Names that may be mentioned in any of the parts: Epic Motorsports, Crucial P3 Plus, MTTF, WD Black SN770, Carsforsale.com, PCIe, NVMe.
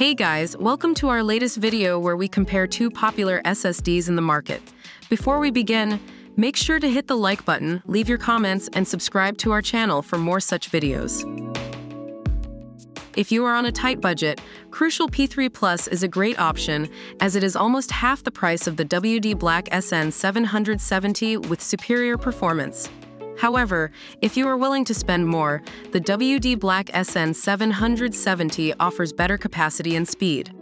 Hey guys, welcome to our latest video where we compare two popular SSDs in the market. Before we begin, make sure to hit the like button, leave your comments, and subscribe to our channel for more such videos. If you are on a tight budget, Crucial P3 Plus is a great option as it is almost half the price of the WD Black SN770 with superior performance. However, if you are willing to spend more, the WD Black SN770 offers better capacity and speed.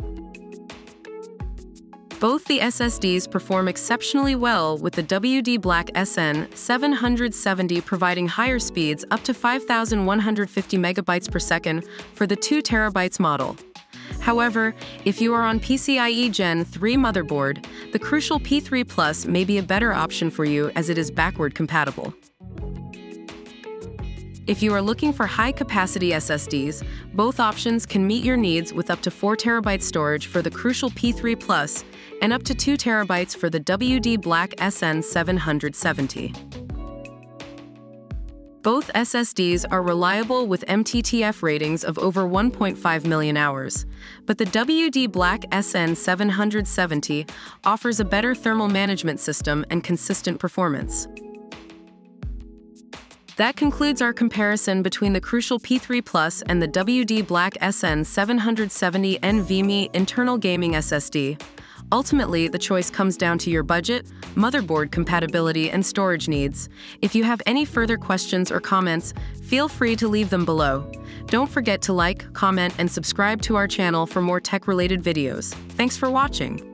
Both the SSDs perform exceptionally well, with the WD Black SN770 providing higher speeds up to 5,150 megabytes per second for the 2 terabytes model. However, if you are on PCIe Gen 3 motherboard, the Crucial P3 Plus may be a better option for you as it is backward compatible. If you are looking for high-capacity SSDs, both options can meet your needs with up to 4 terabyte storage for the Crucial P3 Plus and up to 2 terabytes for the WD Black SN770. Both SSDs are reliable with MTTF ratings of over 1.5 million hours, but the WD Black SN770 offers a better thermal management system and consistent performance. That concludes our comparison between the Crucial P3 Plus and the WD Black SN770 NVMe internal gaming SSD. Ultimately, the choice comes down to your budget, motherboard compatibility, and storage needs. If you have any further questions or comments, feel free to leave them below. Don't forget to like, comment, and subscribe to our channel for more tech-related videos. Thanks for watching.